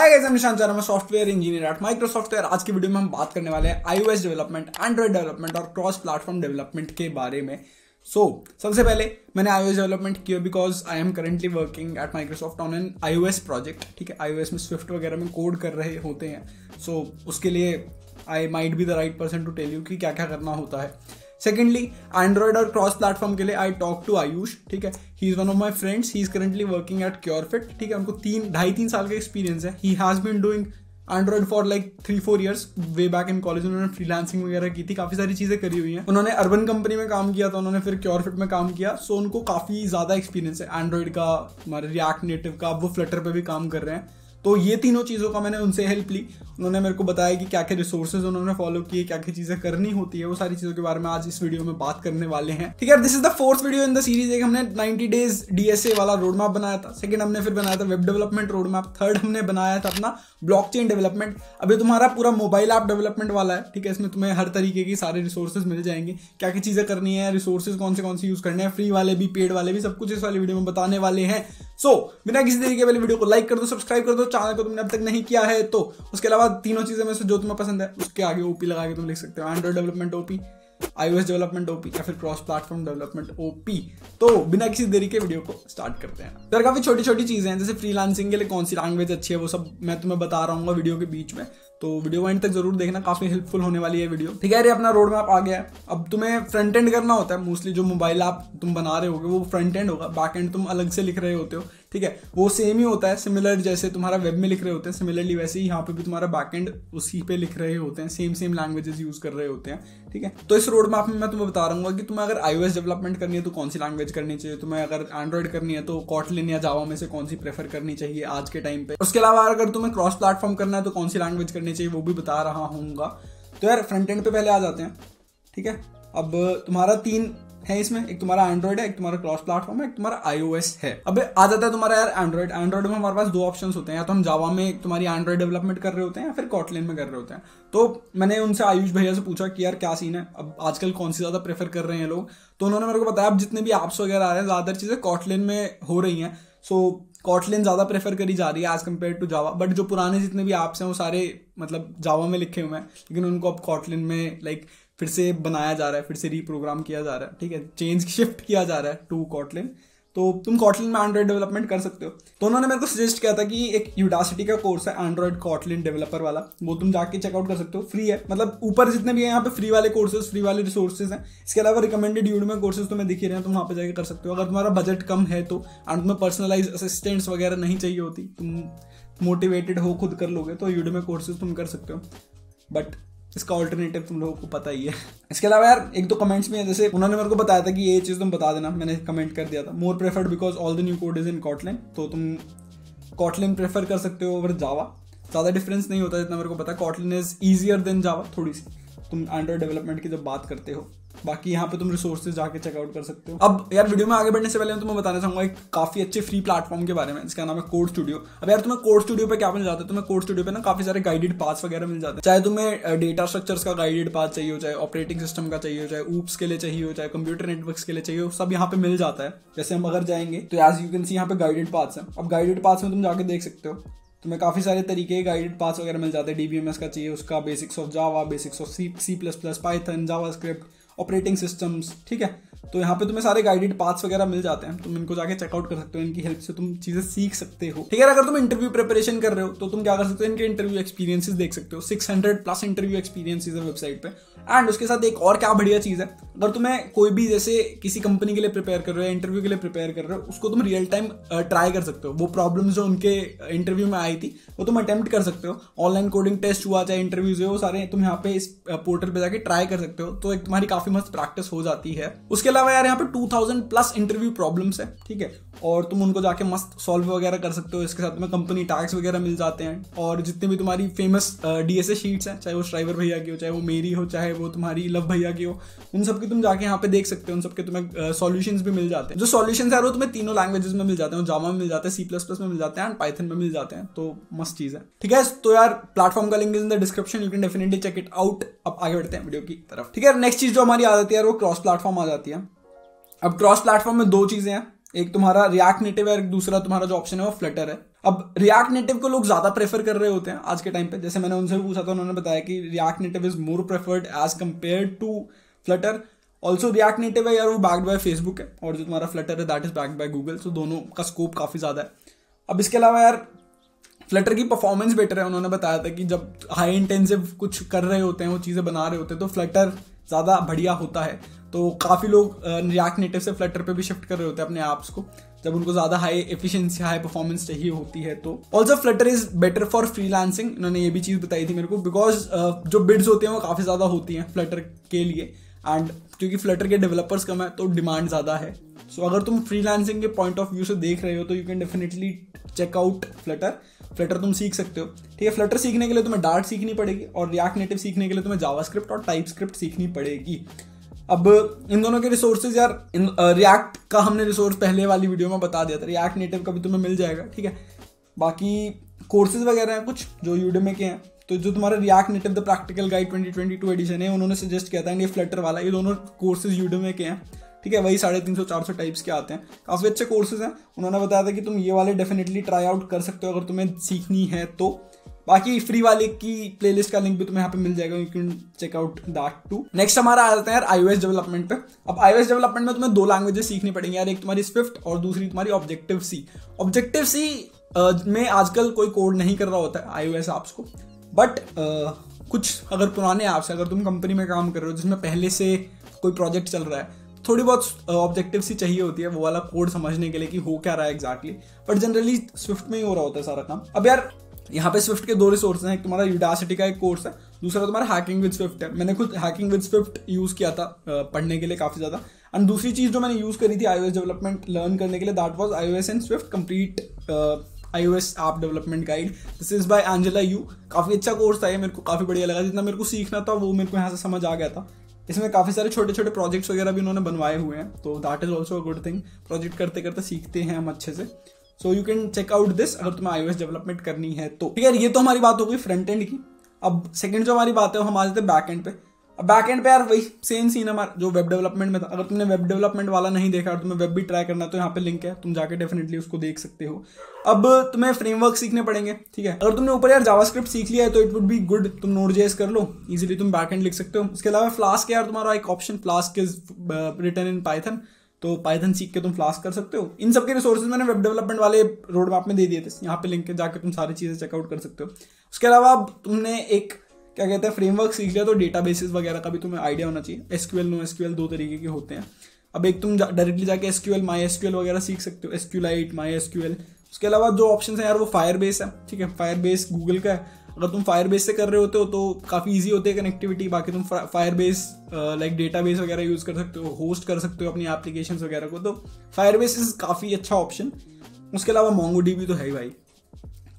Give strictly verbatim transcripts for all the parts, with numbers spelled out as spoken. Hi guys, मैं निशांत जा रहा हूं, सॉफ्टवेयर इंजीनियर एट माइक्रोसॉफ्ट। और आज की वीडियो में हम बात करने वाले हैं आईओएस डेवलपमेंट, एंड्रॉइड डेवलपमेंट और क्रॉस प्लेटफॉर्म डेवलपमेंट के बारे में। सो so, सबसे पहले मैंने आईओएस डेवलपमेंट किया because I am currently working at Microsoft on an iOS project. ठीक है, आईओएस में स्विफ्ट वगैरह में कोड कर रहे होते हैं। सो so, उसके लिए I might be the right person to tell you कि क्या क्या करना होता है। सेकेंडली, एंड्रॉइड और क्रॉस प्लेटफॉर्म के लिए आई टॉक टू आयुष। ठीक है, he is one of my friends, he is currently working at CureFit। ठीक है, उनको तीन ढाई तीन साल का एक्सपीरियंस है। He has been doing Android for like three four years. Way back in college उन्होंने फ्रीलांसिंग वगैरह की थी, काफ़ी सारी चीज़ें करी हुई हैं। उन्होंने अर्बन कंपनी में काम किया था, उन्होंने फिर CureFit में काम किया। सो so, उनको काफ़ी ज़्यादा एक्सपीरियंस है एंड्रॉइड का, हमारे रिएक्ट नेटिव का। वो फ्लटर पर भी काम कर रहे हैं। तो ये तीनों चीज़ों का मैंने उनसे हेल्प ली। उन्होंने मेरे को बताया कि क्या क्या रिसोर्सेज उन्होंने फॉलो किए, क्या क्या चीज़ें करनी होती है। वो सारी चीज़ों के बारे में आज इस वीडियो में बात करने वाले हैं। ठीक है, this is the fourth video in the series. एक हमने नाइंटी डेज डीएसए वाला रोड मैप बनाया था। सेकंड हमने फिर बनाया था web development road map. Third हमने बनाया था अपना ब्लॉकचेन डेवलपमेंट। अभी तुम्हारा पूरा मोबाइल ऐप डेवलपमेंट वाला है। ठीक है, इसमें तुम्हें हर तरीके की सारे रिसोर्सेज मिल जाएंगे, क्या क्या चीज़ें करनी है, रिसोर्सेज कौन से कौन से यूज़ करने हैं, फ्री वाले भी पेड वाले भी, सब कुछ इस वाली वीडियो में बताने वाले हैं। सो बिना किसी तरीके वाली वीडियो को लाइक कर दो, सब्सक्राइब कर दो। चैनल को तुमने अब तक नहीं किया है तो उसके अलावा तीनों चीजें में से जो तुम्हें पसंद है उसके आगे ओपी लगा के तुम लिख सकते हो। Android development OP, iOS development OP या फिर क्रॉस प्लेटफॉर्म डेवलपमेंट ओपी। तो बिना किसी देरी के वीडियो को स्टार्ट करते हैं। तो काफी छोटी छोटी चीजें हैं, जैसे फ्रीलांसिंग के लिए कौन सी लैंग्वेज अच्छी है, वो सब मैं तुम्हें बता रहा हूँ वीडियो के बीच में। तो वीडियो एंड तक जरूर देखना, काफी हेल्पफुल होने वाली है वीडियो। ठीक है, अरे अपना रोड मैप आ गया है। अब तुम्हें फ्रंट एंड करना होता है। मोस्टली जो मोबाइल ऐप तुम बना रहे होगे वो फ्रंट एंड होगा, बैक एंड तुम अलग से लिख रहे होते हो। ठीक है, वो सेम ही होता है, सिमिलर जैसे तुम्हारा वेब में लिख रहे होते हैं सिमिलरली वैसे ही यहाँ पे भी तुम्हारा बैक एंड उसी पे लिख रहे होते हैं, सेम सेम लैंग्वेजेस यूज कर रहे होते हैं। ठीक है, तो इस रोड मैप में मैं तुम्हें बता रहा हूँ कि तुम्हें अगर आईओएस डेवलपमेंट करनी है तो कौन सी लैंग्वेज करनी चाहिए, तुम्हें अगर एंड्रॉइड करनी है तो कॉटलिन या जावा में से कौन सी प्रेफर करनी चाहिए आज के टाइम पे। उसके अलावा अगर तुम्हें क्रॉस प्लेटफॉर्म करना है तो कौन सी लैंग्वेज करनी चाहिए वो भी बता रहा हूँगा। तो यार फ्रंट एंड पे पहले आ जाते हैं। ठीक है, अब तुम्हारा तीन है इसमें, एक तुम्हारा एंड्रॉइड है, एक तुम्हारा क्रॉस प्लेटफॉर्म है, एक तुम्हारा आईओएस है। अब आ जाता है तुम्हारा यार एंड्रॉइड। एंड्रॉइड में हमारे पास दो ऑप्शंस होते हैं, या तो हम जावा में तुम्हारी एंड्रॉइड डेवलपमेंट कर रहे होते हैं या फिर कॉटलिन में कर रहे होते हैं। तो मैंने उनसे आयुष भैया से पूछा कि यार क्या सीन है, अब आजकल कौन सी ज़्यादा प्रेफर कर रहे हैं लोग। तो उन्होंने मेरे को बताया अब जितने भी ऐप्स वगैरह आ रहे हैं ज़्यादातर चीज़ें कॉटलिन में हो रही हैं। सो कॉटलिन ज़्यादा प्रेफर करी जा रही है as compare to Java. But जो पुराने जितने भी ऐप्स हैं वो सारे मतलब जावा में लिखे हुए हैं, लेकिन उनको अब कॉटलिन में लाइक फिर से बनाया जा रहा है, फिर से रीप्रोग्राम किया जा रहा है। ठीक है, चेंज शिफ्ट किया जा रहा है टू कॉटलिन। तो तुम कॉटलिन में एंड्रॉइड डेवलपमेंट कर सकते हो। तो उन्होंने मेरे को सजेस्ट किया था कि एक यूडासिटी का कोर्स है एंड्रॉइड कॉटलिन डेवलपर वाला, वो तुम जाके चेकआउट कर सकते हो, फ्री है। मतलब ऊपर जितने भी हैं यहाँ पे फ्री वाले कोर्सेज फ्री वाले रिसोर्सेज हैं। इसके अलावा रिकमेंडेड यूडमी कोर्सेज तुम्हें दिख ही रहे हैं, तुम वहाँ पे जाके कर सकते हो। अगर तुम्हारा बजट कम है तो एंड तुम्हें पर्सनलाइज असिस्टेंट्स वगैरह नहीं चाहिए होती, तुम मोटिवेटेड हो खुद कर लोगे तो यूडमी कोर्सेज तुम कर सकते हो। बट इसका ऑल्टरनेटिव तुम लोगों को पता ही है। इसके अलावा यार एक दो कमेंट्स में है, जैसे उन्होंने मेरे को बताया था कि ये चीज़ तुम बता देना, मैंने कमेंट कर दिया था more preferred because all the new code is in Kotlin. तो तुम कॉटलिन प्रेफर कर सकते हो ओवर जावा, ज़्यादा डिफरेंस नहीं होता जितना मेरे को पता। Kotlin is easier than Java थोड़ी सी, तुम एंड्रॉइड डेवलपमेंट की जब बात करते हो। बाकी यहाँ पे तुम रिसोर्सेज जाके चेकआउट कर सकते हो। अब यार वीडियो में आगे बढ़ने से पहले मैं तुम्हें बताना चाहूँगा एक काफी अच्छे फ्री प्लेटफॉर्म के बारे में, इसका नाम है CodeStudio। अब यार तुम्हें CodeStudio पे क्या मिल जाता है, तुम्हें CodeStudio पे ना काफी सारे गाइडेड पाथ्स वगैरह मिल जाते हैं। चाहे तुम्हें डेटा स्ट्रक्चर्स का गाइडेड पाथ चाहिए हो, चाहे ऑपरेटिंग सिस्टम का चाहिए हो, चाहे ओप्स के लिए चाहिए हो, चाहे कंप्यूटर नेटवर्क्स के लिए चाहिए हो, सब यहाँ पे मिल जाता है। जैसे हम अगर जाएंगे तो एज यू कैन सी यहाँ पे गाइडेड पाथ्स हैं। अब गाइडेड पाथ्स में तुम जाके देख सकते हो, तुम्हें काफ़ी सारे तरीके के गाइडेड पास वगैरह मिल जाते हैं। डीबीएमएस का चाहिए उसका, basics of Java, basics of C C plus plus Python, JavaScript, operating systems. ठीक है, तो यहाँ पे तुम्हें सारे गाइडेड पाथ्स वगैरह मिल जाते हैं, तुम इनको जाके चेकआउट कर सकते हो, इनकी हेल्प से तुम चीज़ें सीख सकते हो। ठीक है, अगर तुम इंटरव्यू प्रिपरेशन कर रहे हो तो तुम क्या कर सकते हो, इनके इंटरव्यू एक्सपीरियंसेस देख सकते हो। Six hundred plus interview experiences है वेबसाइट पे। एंड उसके साथ एक और क्या बढ़िया चीज़ है, अगर तुम्हें कोई भी जैसे किसी कंपनी के लिए प्रिपेयर कर रहे हो, इंटरव्यू के लिए प्रिपेयर कर रहे हो, उसको तुम रियल टाइम ट्राई कर सकते हो। वो प्रॉब्लम्स जो उनके इंटरव्यू में आई थी वो तुम अटैम्प्ट कर सकते हो। ऑनलाइन कोडिंग टेस्ट हुआ चाहे इंटरव्यूज हो, सारे तुम यहाँ पे इस पोर्टल पर जाके ट्राई कर सकते हो। तो एक तुम्हारी काफ़ी मस्त प्रैक्टिस हो जाती है। उसके अलावा यार यहाँ पे two thousand plus interview problems है। ठीक है, और तुम उनको जाके मस्त सॉल्व वगैरह कर सकते हो। इसके साथ तुम्हें कंपनी टैक्स वगैरह मिल जाते हैं, और जितने भी तुम्हारी फेमस डीएसए शीट्स हैं, चाहे वो श्राइवर भैया की हो, चाहे वो मेरी हो, चाहे वो तुम्हारी लव भैया की हो, उन सबके तुम जाके यहाँ पे देख सकते हो। उन सबके तुम्हें सॉल्यूशंस भी मिल जाते हैं। जो सॉल्यूशंस है वो तुम्हें तीनों लैंग्वेजेस में मिल जाते हैं, जावा में मिल जाते हैं, सी प्लस प्लस में मिल जाते हैं एंड पाइथन में मिल जाते हैं। तो मस्त चीज़ है। ठीक है, तो यार प्लेटफॉर्म का link is in the description, you can definitely check it out. अब आगे बढ़ते हैं वीडियो की तरफ। ठीक है, नेक्स्ट चीज़ जो हमारी आ जाती है वो क्रॉस प्लेटफॉर्म आ जाती है। अब क्रॉस प्लेटफॉर्म में दो चीज़ें हैं, एक तुम्हारा रिएक्ट नेटिव है, एक दूसरा तुम्हारा जो ऑप्शन है वो फ्लटर है। अब रिएक्ट नेटिव को लोग ज़्यादा प्रेफर कर रहे होते हैं आज के टाइम पे, जैसे मैंने उनसे भी पूछा था, उन्होंने बताया कि React Native is more preferred as compare to Flutter. Also React Native है यार वो बैक्ड बाय फेसबुक है, और जो तुम्हारा फ्लटर है that is backed by Google. So दोनों का स्कोप काफ़ी ज़्यादा है. अब इसके अलावा यार फ्लटर की परफॉर्मेंस बेटर है. उन्होंने बताया था कि जब हाई इंटेंसिव कुछ कर रहे होते हैं, वो चीज़ें बना रहे होते हैं, तो फ्लटर ज़्यादा बढ़िया होता है. तो काफ़ी लोग रिएक्ट नेटिव से फ्लटर पे भी शिफ्ट कर रहे होते हैं अपने ऐप्स को, जब उनको ज़्यादा हाई एफिशिएंसी, हाई परफॉर्मेंस चाहिए होती है. तो also Flutter is better for freelancing, उन्होंने ये भी चीज़ बताई थी मेरे को, बिकॉज जो बिड्स होते हैं वो काफ़ी ज़्यादा होती हैं फ्लटर के लिए, एंड क्योंकि फ्लटर के डेवलपर्स कम है तो डिमांड ज़्यादा है. सो अगर तुम फ्रीलांसिंग के पॉइंट ऑफ व्यू से देख रहे हो तो you can definitely check out Flutter. Flutter तुम सीख सकते हो, ठीक है. फ्लटर सीखने के लिए तुम्हें डार्ट सीखनी पड़ेगी, और रिएक्ट नेटिव सीखने के लिए तुम्हें जावास्क्रिप्ट और टाइपस्क्रिप्ट सीखनी पड़ेगी. अब इन दोनों के रिसोर्सेज यार, रिएक्ट का हमने रिसोर्स पहले वाली वीडियो में बता दिया था, रिएक्ट नेटिव का भी तुम्हें मिल जाएगा, ठीक है. बाकी कोर्सेज वगैरह हैं कुछ जो यूडेमी के हैं, तो जो तुम्हारा React Native the practical guide twenty twenty two edition है उन्होंने सजेस्ट किया था, ये फ्लटर वाला, ये दोनों कोर्सेज यूडेमी के हैं, ठीक है. वही साढ़े तीन सौ चार सौ टाइप्स के आते हैं, काफ़ी अच्छे कोर्सेज हैं. उन्होंने बताया था कि तुम ये वाले डेफिनेटली ट्राई आउट कर सकते हो अगर तुम्हें सीखनी है तो. बाकी फ्री वाले की प्लेलिस्ट का लिंक भी तुम्हें यहाँ पे मिल जाएगा, you can check out that too. Next हमारा आ जाता है यार आईओएस डेवलपमेंट पे. अब आईओएस डेवलपमेंट में तुम्हें दो लैंग्वेजेस सीखनी पड़ेंगी यार, एक तुम्हारी स्विफ्ट और दूसरी तुम्हारी ऑब्जेक्टिव सी. ऑब्जेक्टिव सी में आजकल कोई कोड नहीं कर रहा होता है आईओएस ऐप्स को, बट कुछ अगर पुराने ऐप्स, अगर तुम कंपनी में काम कर रहे हो जिसमें पहले से कोई प्रोजेक्ट चल रहा है, थोड़ी बहुत ऑब्जेक्टिव सी चाहिए होती है वो वाला कोड समझने के लिए कि हो क्या रहा है एग्जैक्टली, बट जनरली स्विफ्ट में ही हो रहा होता है सारा काम. अब यार यहाँ पे स्विफ्ट के दो रिसोर्सेज हैं, एक तुम्हारा यूडासिटी का एक कोर्स है, दूसरा तुम्हारा हैकिंग विद स्विफ्ट है. मैंने खुद हैकिंग विद स्विफ्ट यूज़ किया था पढ़ने के लिए काफ़ी ज़्यादा, एंड दूसरी चीज़ जो मैंने यूज़ करी थी आईओएस डेवलपमेंट लर्न करने के लिए, that was iOS and Swift complete iOS app development guide. This is by Angela Yu. काफ़ी अच्छा कोर्स था ये, मेरे को काफ़ी बढ़िया लगा. जितना मेरे को सीखना था वो मेरे को यहाँ से समझ आ गया था. इसमें काफ़ी सारे छोटे छोटे प्रोजेक्ट्स वगैरह भी उन्होंने बनवाए हुए हैं, तो that is also a good thing. Project करते करते सीखते हैं हम अच्छे से. So you can check out this अगर तुम्हें आईओएस डेवलपमेंट करनी है तो, ठीक है. ये तो हमारी बात हो गई फ्रंट एंड की. अब सेकंड जो हमारी बात है वो हम आ जाते हैं बैक एंड पे. अब बैक एंड पे यार वही सेम सीन हमारा जो वेब डेवलपमेंट में था. अगर तुमने वेब डेवलपमेंट वाला नहीं देखा और तुम्हें वेब भी ट्राई करना है तो यहाँ पे लिंक है, तुम जाके डेफिनेटली उसको देख सकते हो. अब तुम्हें फ्रेमवर्क सीखने पड़ेंगे, ठीक है. अगर तुमने ऊपर यार जावास्क्रिप्ट सीख लिया है तो इट वुड बी गुड, तुम नोड.js कर लो, इजिली तुम बैक एंड लिख सकते हो. उसके अलावा फ्लास्क यार तुम्हारा एक option, Flask is written in Python, तो पाइथन सीख के तुम फ्लास्क कर सकते हो. इन सब के रिसोर्सेज मैंने वेब डेवलपमेंट वाले रोड मैप में दे दिए थे, यहाँ पे लिंक है, जाके तुम सारी चीज़ें चेकआउट कर सकते हो. उसके अलावा अब तुमने एक क्या कहते हैं फ्रेमवर्क सीख लिया तो डेटाबेसेस वगैरह का भी तुम्हें आइडिया होना चाहिए. एसक्यूएल, नो एसक्यूएल दो तरीके के होते हैं. अब एक तुम जा, डायरेक्टली जाके एसक्यूएल, माई एसक्यूएल वगैरह सीख सकते हो, एसक्यूलाइट, माई एसक्यूएल. उसके अलावा जो ऑप्शन है यार वो फायरबेस है, ठीक है. फायरबेस गूगल का है, अगर तुम फायरबेस से कर रहे होते हो तो काफ़ी ईजी होती है कनेक्टिविटी. बाकी तुम फायरबेस लाइक डेटाबेस वगैरह यूज़ कर सकते हो, होस्ट कर सकते हो अपनी एप्लीकेशन वगैरह को, तो फायरबेस इज़ काफ़ी अच्छा ऑप्शन. उसके अलावा मोंगोडीबी तो है ही भाई.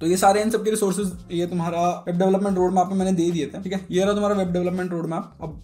तो ये सारे इन सब के रिसोर्सेज ये तुम्हारा वेब डेवलपमेंट रोड मैप में मैंने दे दिए थे, ठीक है. ये रहा तुम्हारा वेब डेवलपमेंट रोड मैप. अब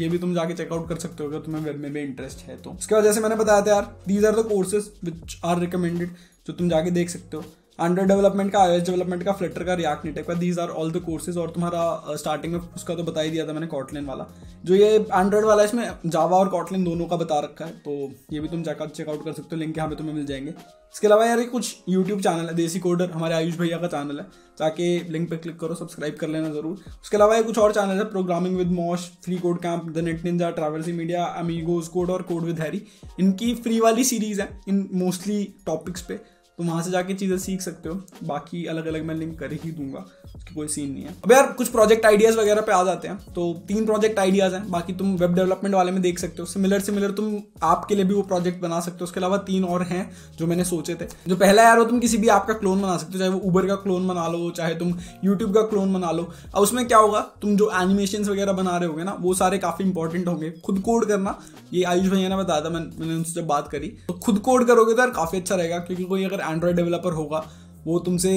ये भी तुम जाके चेकआउट कर सकते हो अगर तुम्हें वेब में भी इंटरेस्ट है तो. उसके बाद जैसे मैंने बताया था यार, these are the courses which are recommended, जो तुम जाके देख सकते हो. एंड्रॉइड डेवलपमेंट का, आईओएस डेवलपमेंट का, फ्लटर का, रिएक्ट नेटिव का, these are all the courses. और तुम्हारा स्टार्टिंग में उसका तो बता ही दिया था मैंने, कॉटलिन वाला. जो ये एंड्रॉइड वाला है इसमें जावा और कॉटलिन दोनों का बता रखा है, तो ये भी तुम चेकआउट चेकआउट कर सकते हो, लिंक यहाँ पे तुम्हें मिल जाएंगे. इसके अलावा यार कुछ यूट्यूब चैनल है, देसी कोडर हमारे आयुष भैया का चैनल है, जाके लिंक पर क्लिक करो, सब्सक्राइब कर लेना जरूर. उसके अलावा ये कुछ और चैनल है, programming with Mosh, free code camp, the net ninja, Traversy Media, अमीगोज code और कोड विद हैरी. इनकी फ्री वाली सीरीज है इन मोस्टली टॉपिक्स पे, तो वहाँ से जाके चीज़ें सीख सकते हो. बाकी अलग अलग मैं लिंक कर ही दूंगा, उसकी कोई सीन नहीं है. अब यार कुछ प्रोजेक्ट आइडियाज़ वगैरह पे आ जाते हैं, तो तीन प्रोजेक्ट आइडियाज़ हैं. बाकी तुम वेब डेवलपमेंट वाले में देख सकते हो, सिमिलर सिमिलर तुम ऐप के लिए भी वो प्रोजेक्ट बना सकते हो. उसके अलावा तीन और हैं जो मैंने सोचे थे. जो पहला यार वो तुम किसी भी ऐप का क्लोन बना सकते हो, चाहे वो उबर का क्लोन बना लो, चाहे तुम यूट्यूब का क्लोन बना लो. अब उसमें क्या होगा, तुम जो एनिमेशन वगैरह बना रहे होगे ना वो सारे काफ़ी इंपॉर्टेंट होंगे. खुद कोड करना, ये आयुष भैया ने बताया था, मैंने उनसे जब बात करी, तो खुद कोड करोगे तो यार काफ़ी अच्छा रहेगा, क्योंकि कोई अगर एंड्रॉइड डेवलपर होगा वो तुमसे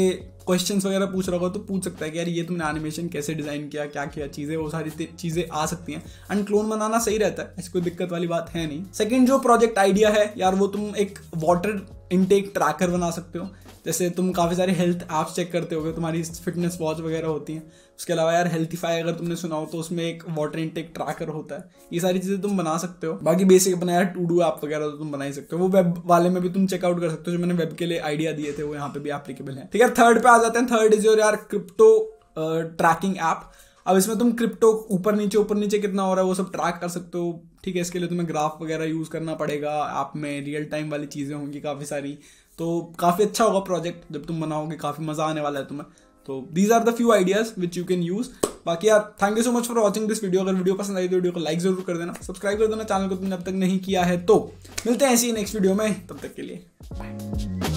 क्वेश्चंस वगैरह पूछ रहा होगा तो पूछ सकता है कि यार ये तुमने एनिमेशन कैसे डिज़ाइन किया, क्या किया चीज़ें, वो सारी चीज़ें आ सकती हैं. एंड क्लोन बनाना सही रहता है, ऐसी कोई दिक्कत वाली बात है नहीं. सेकंड जो प्रोजेक्ट आइडिया है यार, वो तुम एक वाटर इनटेक ट्रैकर बना सकते हो. जैसे तुम काफ़ी सारे हेल्थ ऐप्स चेक करते होगे, तुम्हारी फिटनेस वॉच वगैरह होती हैं। उसके अलावा यार हेल्थीफाई अगर तुमने सुना हो तो उसमें एक वाटर इनटेक ट्रैकर होता है। ये सारी चीज़ें तुम बना सकते हो। बाकी बेसिक अपना यार टू डू ऐप वगैरह तो तुम बना ही सकते हो। वो वेब वाले में भी तुम चेकआउट कर सकते हो, जो मैंने वेब के लिए आइडिया दिए थे वो यहाँ पे भी एप्लीकेबल है। ठीक है, थर्ड पे आ जाते हैं। थर्ड इज योर यार क्रिप्टो ट्रैकिंग ऐप। अब इसमें तुम क्रिप्टो ऊपर नीचे ऊपर नीचे कितना हो रहा है वो सब ट्रैक कर सकते हो। ठीक है, इसके लिए तुम्हें ग्राफ वगैरह यूज़ करना पड़ेगा, ऐप में रियल टाइम वाली चीज़ें होंगी काफ़ी सारी। तो काफ़ी अच्छा होगा प्रोजेक्ट जब तुम बनाओगे, काफ़ी मज़ा आने वाला है तुम्हें। तो these are the few ideas which you can use. बाकी यार thank you so much for watching this video. अगर वीडियो पसंद आई तो वीडियो को लाइक जरूर कर देना, सब्सक्राइब कर देना चैनल को तुमने अब तक नहीं किया है। तो मिलते हैं ऐसी नेक्स्ट वीडियो में, तब तक के लिए बाय।